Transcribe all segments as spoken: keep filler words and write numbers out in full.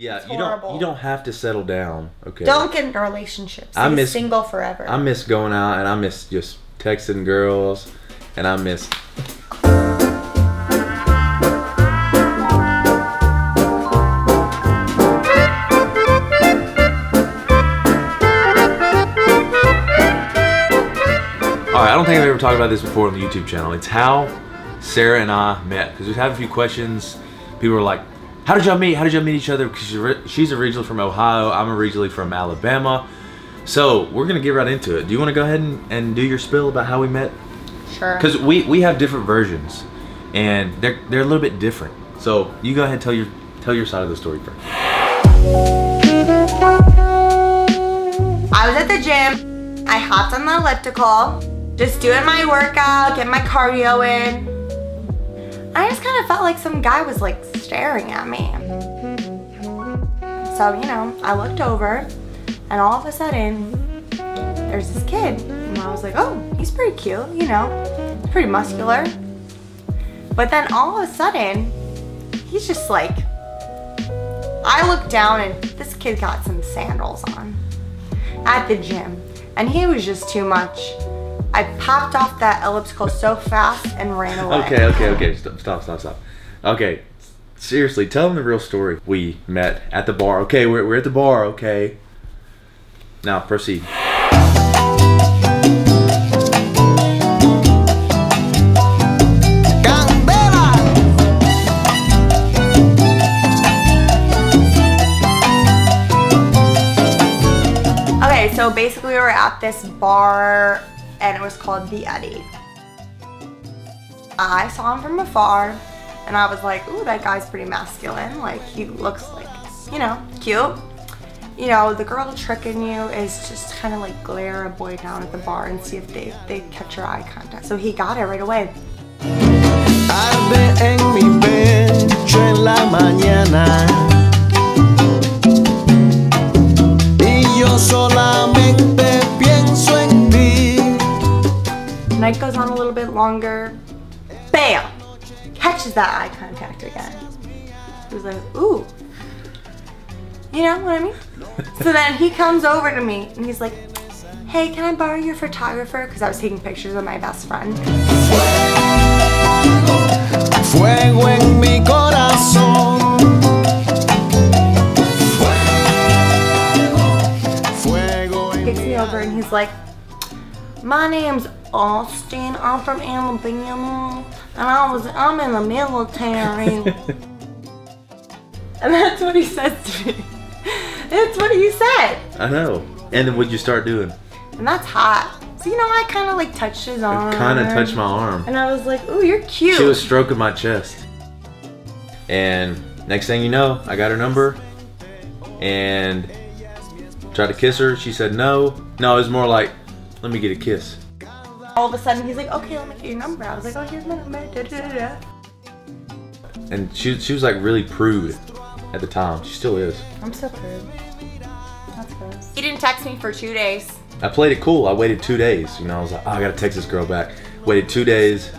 Yeah, you don't, you don't have to settle down. Okay. Don't get into relationships. I miss single forever. I miss going out, and I miss just texting girls, and I miss. All right, I don't think I've ever talked about this before on the YouTube channel. It's how Sarah and I met, because we've had a few questions. People were like, how did y'all meet? How did y'all meet each other? Because she's originally from Ohio. I'm originally from Alabama. So we're going to get right into it. Do you want to go ahead and, and do your spill about how we met? Sure. Because we, we have different versions, and they're, they're a little bit different. So you go ahead and tell your, tell your side of the story first. I was at the gym. I hopped on the elliptical, just doing my workout, getting my cardio in. I just kind of felt like some guy was like staring at me. So, you know, I looked over, and all of a sudden, there's this kid. And I was like, oh, he's pretty cute, you know, he's pretty muscular. But then all of a sudden, he's just like, I looked down, and this kid got some sandals on at the gym. And he was just too much. I popped off that elliptical so fast and ran away. Okay, okay, okay. Stop, stop, stop, stop. Okay, seriously, tell them the real story. We met at the bar. Okay, we're, we're at the bar, okay. Now, proceed. Okay, so basically we were at this bar, and it was called The Eddie. I saw him from afar, and I was like, ooh, that guy's pretty masculine. Like, he looks like, you know, cute. You know, the girl tricking you is just kind of like glare a boy down at the bar and see if they, they catch your eye contact. So he got it right away. I've been en mi pecho en la mañana, y yo solamente pienso en. Night goes on a little bit longer. Bam! Catches that eye contact again. He was like, ooh. You know what I mean? So then he comes over to me, and he's like, hey, can I borrow your photographer? Because I was taking pictures of my best friend. Fuego en mi corazón. Fuego en mi corazón. He picks me over, and he's like, my name's Austin, I'm from Alabama, and I was, I'm in the military. And that's what he says to me. That's what he said. I know. And then what'd you start doing? And that's hot. So, you know, I kind of like touched his arm. Kind of touched my arm. And I was like, ooh, you're cute. She was stroking my chest. And next thing you know, I got her number and tried to kiss her. She said no. No, it was more like, let me get a kiss. All of a sudden, he's like, okay, let me get your number. I was like, oh, here's my number. Da, da, da. And she, she was like really prude at the time. She still is. I'm still prude. That's gross. He didn't text me for two days. I played it cool. I waited two days. You know, I was like, oh, I gotta text this girl back. Waited two days.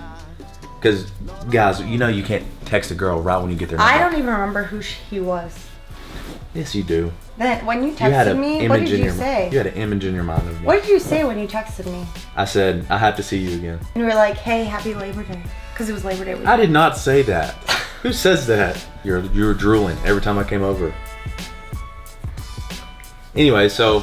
Because, guys, you know you can't text a girl right when you get their number. I don't even remember who she, he was. Yes, you do. Then when you texted me, what did you say? You had an image in your mind of me. What did you say when you texted me? I said, I have to see you again. And you were like, hey, happy Labor Day. Because it was Labor Day weekend. I did not say that. Who says that? You're, you were drooling every time I came over. Anyway, so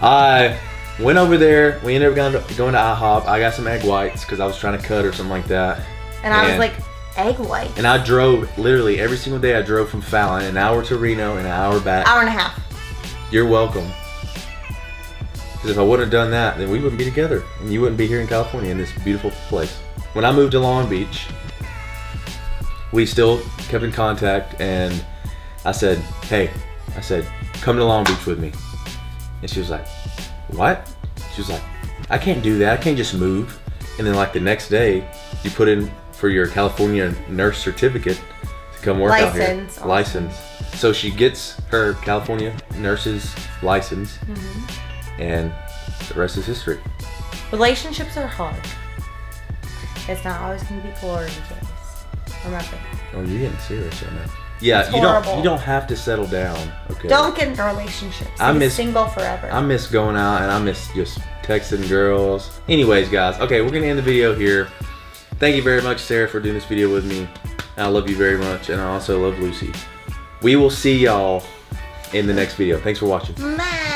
I went over there. We ended up going to, going to IHOP. I got some egg whites because I was trying to cut or something like that. And, and I was like, egg white. And I drove, literally every single day I drove from Fallon, an hour to Reno, and an hour back. Hour and a half. You're welcome. Because if I wouldn't have done that, then we wouldn't be together. And you wouldn't be here in California in this beautiful place. When I moved to Long Beach, we still kept in contact, and I said, hey, I said, come to Long Beach with me. And she was like, what? She was like, I can't do that. I can't just move. And then like the next day, you put in for your California nurse certificate to come work license, out here. Awesome. License. So she gets her California nurse's license, mm-hmm. and the rest is history. Relationships are hard. It's not always going to be glorious. Remember. Oh, you're getting serious right now. Yeah, you don't you don't have to settle down. Okay. Don't get into relationships. I miss single forever. I miss going out and I miss just texting girls. Anyways, guys. Okay, we're gonna end the video here. Thank you very much, Sarah, for doing this video with me. I love you very much, and I also love Lucy. We will see y'all in the next video. Thanks for watching. Bye.